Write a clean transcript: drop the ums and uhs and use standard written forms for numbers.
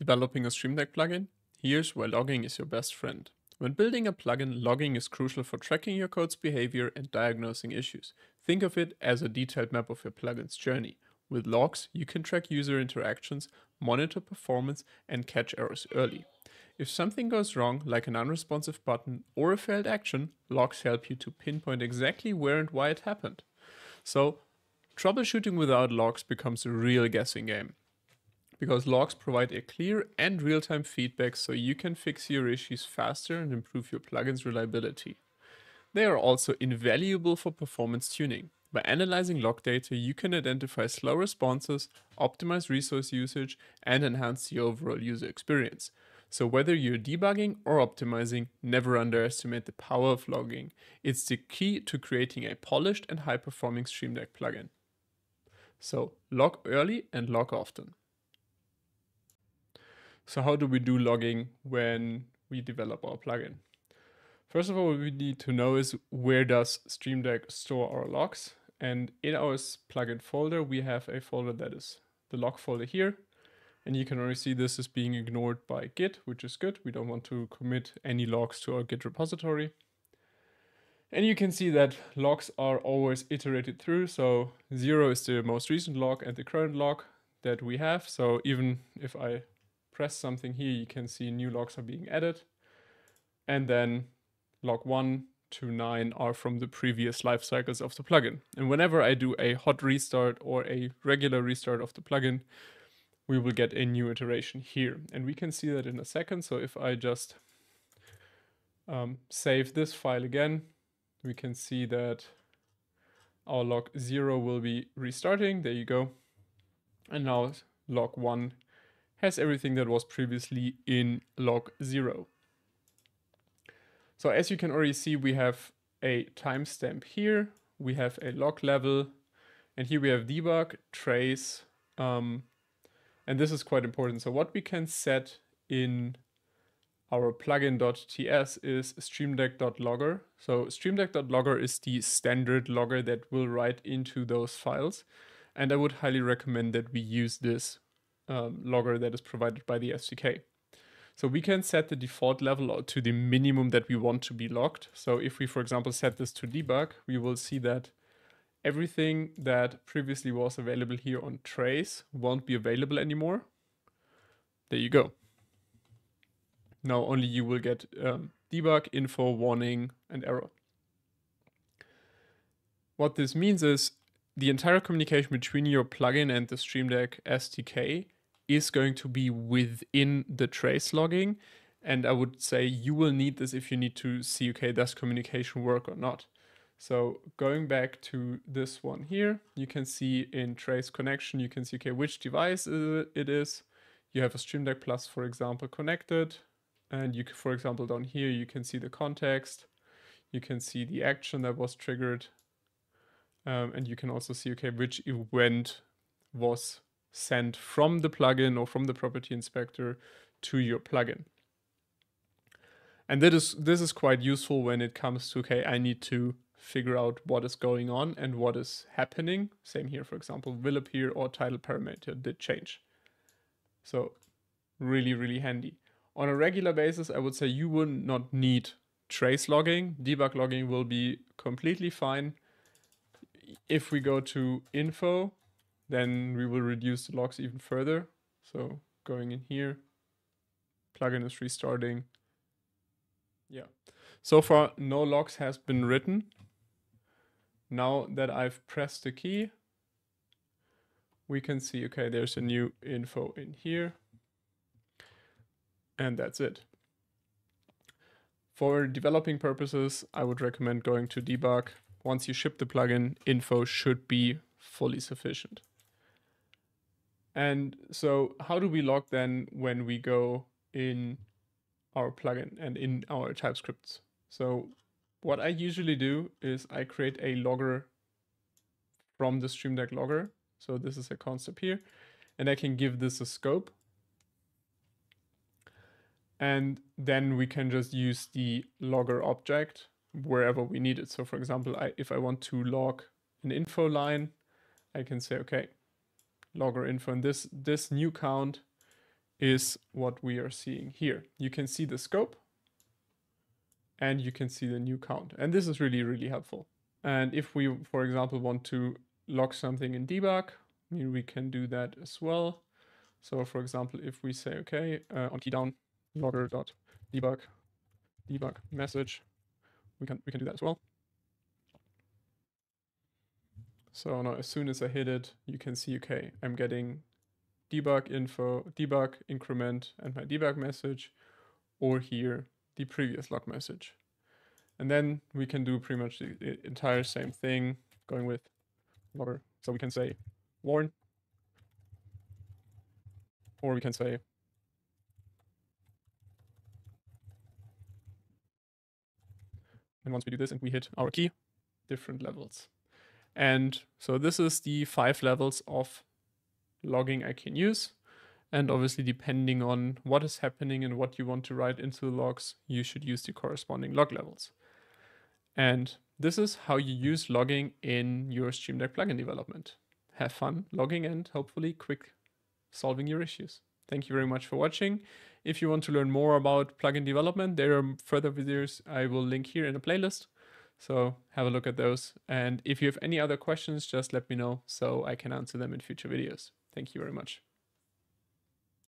Developing a Stream Deck plugin? Here's where logging is your best friend. When building a plugin, logging is crucial for tracking your code's behavior and diagnosing issues. Think of it as a detailed map of your plugin's journey. With logs, you can track user interactions, monitor performance, and catch errors early. If something goes wrong, like an unresponsive button or a failed action, logs help you to pinpoint exactly where and why it happened. So, troubleshooting without logs becomes a real guessing game, because logs provide a clear and real-time feedback so you can fix your issues faster and improve your plugin's reliability. They are also invaluable for performance tuning. By analyzing log data, you can identify slow responses, optimize resource usage, and enhance the overall user experience. So whether you're debugging or optimizing, never underestimate the power of logging. It's the key to creating a polished and high-performing Stream Deck plugin. So log early and log often. So how do we do logging when we develop our plugin? First of all, what we need to know is where does Stream Deck store our logs? And in our plugin folder, we have a folder that is the log folder here. And you can already see this is being ignored by Git, which is good. We don't want to commit any logs to our Git repository. And you can see that logs are always iterated through. So 0 is the most recent log and the current log that we have. So even if I press something here, you can see new logs are being added. And then log 1 to 9 are from the previous life cycles of the plugin. And whenever I do a hot restart or a regular restart of the plugin, we will get a new iteration here. And we can see that in a second. So if I just save this file again, we can see that our log 0 will be restarting. There you go. And now log 1 has everything that was previously in log 0. So as you can already see, we have a timestamp here, we have a log level, and here we have debug, trace, and this is quite important. So what we can set in our plugin.ts is streamdeck.logger. So streamdeck.logger is the standard logger that will write into those files. And I would highly recommend that we use this logger that is provided by the SDK. So we can set the default level to the minimum that we want to be logged. So if we, for example, set this to debug, we will see that everything that previously was available here on trace won't be available anymore. There you go. Now only you will get debug, info, warning, and error. What this means is the entire communication between your plugin and the Stream Deck SDK is going to be within the trace logging. And I would say you will need this if you need to see, okay, does communication work or not? So going back to this one here, you can see in trace connection, you can see, okay, which device it is. You have a Stream Deck Plus, for example, connected. And you can, for example, down here, you can see the context. You can see the action that was triggered. And you can also see, okay, which event was sent from the plugin or from the property inspector to your plugin. And this is quite useful when it comes to, okay, I need to figure out what is going on and what is happening. Same here, for example, will appear or title parameter did change. So really, really handy. On a regular basis, I would say you will not need trace logging. Debug logging will be completely fine. If we go to info, then we will reduce the logs even further. So going in here, plugin is restarting. Yeah, so far no logs has been written. Now that I've pressed the key, we can see, okay, there's a new info in here. And that's it. For developing purposes, I would recommend going to debug. Once you ship the plugin, info should be fully sufficient. And so how do we log then when we go in our plugin and in our TypeScripts? So what I usually do is I create a logger from the Stream Deck logger. So this is a concept here, and I can give this a scope. And then we can just use the logger object wherever we need it. So for example, if I want to log an info line, I can say, okay, logger info, and this new count is what we are seeing here. You can see the scope and you can see the new count. And this is really, really helpful. And if we, for example, want to log something in debug, I mean, we can do that as well. So for example, if we say, okay, on key down logger.debug, debug message, we can do that as well. So now as soon as I hit it, you can see, okay, I'm getting debug info, debug increment, and my debug message, or here, the previous log message. And then we can do pretty much the entire same thing going with logger. So we can say warn, or we can say and once we do this and we hit our key, different levels. And so this is the 5 levels of logging I can use. And obviously, depending on what is happening and what you want to write into the logs, you should use the corresponding log levels. And this is how you use logging in your Stream Deck plugin development. Have fun logging and hopefully quick solving your issues. Thank you very much for watching. If you want to learn more about plugin development, there are further videos I will link here in the playlist. So have a look at those. And if you have any other questions, just let me know so I can answer them in future videos. Thank you very much.